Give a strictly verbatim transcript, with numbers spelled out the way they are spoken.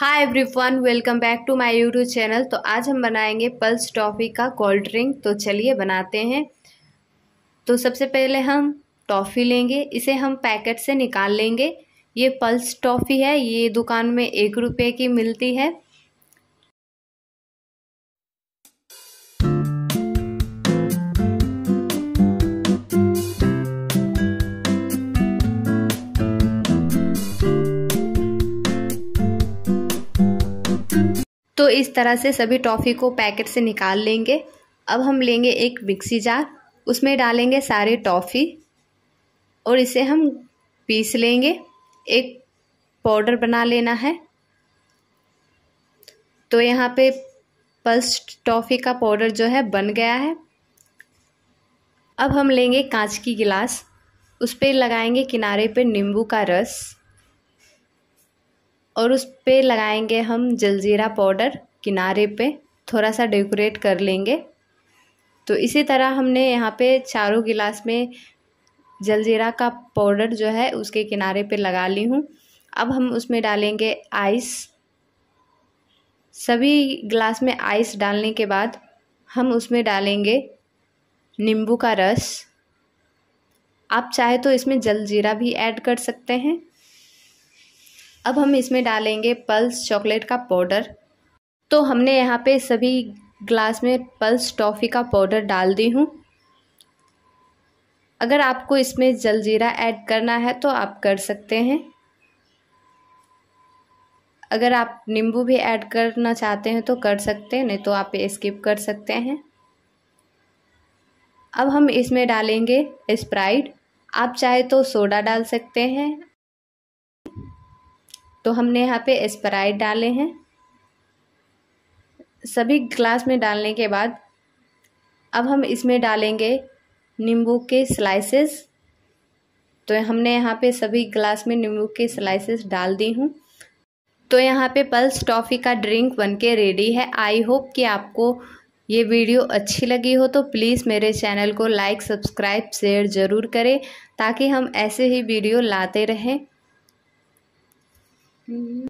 Hi everyone, welcome back to my YouTube channel. तो आज हम बनाएंगे पल्स टॉफ़ी का कोल्ड ड्रिंक। तो चलिए बनाते हैं। तो सबसे पहले हम टॉफ़ी लेंगे, इसे हम पैकेट से निकाल लेंगे। ये पल्स टॉफ़ी है, ये दुकान में एक रुपये की मिलती है। तो इस तरह से सभी टॉफ़ी को पैकेट से निकाल लेंगे। अब हम लेंगे एक मिक्सी जार, उसमें डालेंगे सारे टॉफ़ी और इसे हम पीस लेंगे। एक पाउडर बना लेना है। तो यहाँ पे पल्स टॉफ़ी का पाउडर जो है बन गया है। अब हम लेंगे कांच की गिलास, उस पर लगाएंगे किनारे पे नींबू का रस और उस पे लगाएंगे हम जलजीरा पाउडर किनारे पे, थोड़ा सा डेकोरेट कर लेंगे। तो इसी तरह हमने यहाँ पे चारों गिलास में जलजीरा का पाउडर जो है उसके किनारे पे लगा ली हूँ। अब हम उसमें डालेंगे आइस। सभी गिलास में आइस डालने के बाद हम उसमें डालेंगे नींबू का रस। आप चाहे तो इसमें जलजीरा भी ऐड कर सकते हैं। अब हम इसमें डालेंगे पल्स चॉकलेट का पाउडर। तो हमने यहाँ पे सभी ग्लास में पल्स टॉफ़ी का पाउडर डाल दी हूँ। अगर आपको इसमें जलजीरा ऐड करना है तो आप कर सकते हैं। अगर आप नींबू भी ऐड करना चाहते हैं तो कर सकते हैं, नहीं तो आप स्किप कर सकते हैं। अब हम इसमें डालेंगे स्प्राइट। आप चाहे तो सोडा डाल सकते हैं। तो हमने यहाँ पे स्प्राइट डाले हैं। सभी ग्लास में डालने के बाद अब हम इसमें डालेंगे नींबू के स्लाइसेस। तो हमने यहाँ पे सभी ग्लास में नींबू के स्लाइसेस डाल दी हूँ। तो यहाँ पे पल्स टॉफ़ी का ड्रिंक बनके रेडी है। आई होप कि आपको ये वीडियो अच्छी लगी हो, तो प्लीज़ मेरे चैनल को लाइक, सब्सक्राइब, शेयर ज़रूर करें ताकि हम ऐसे ही वीडियो लाते रहें। Mm-hmm.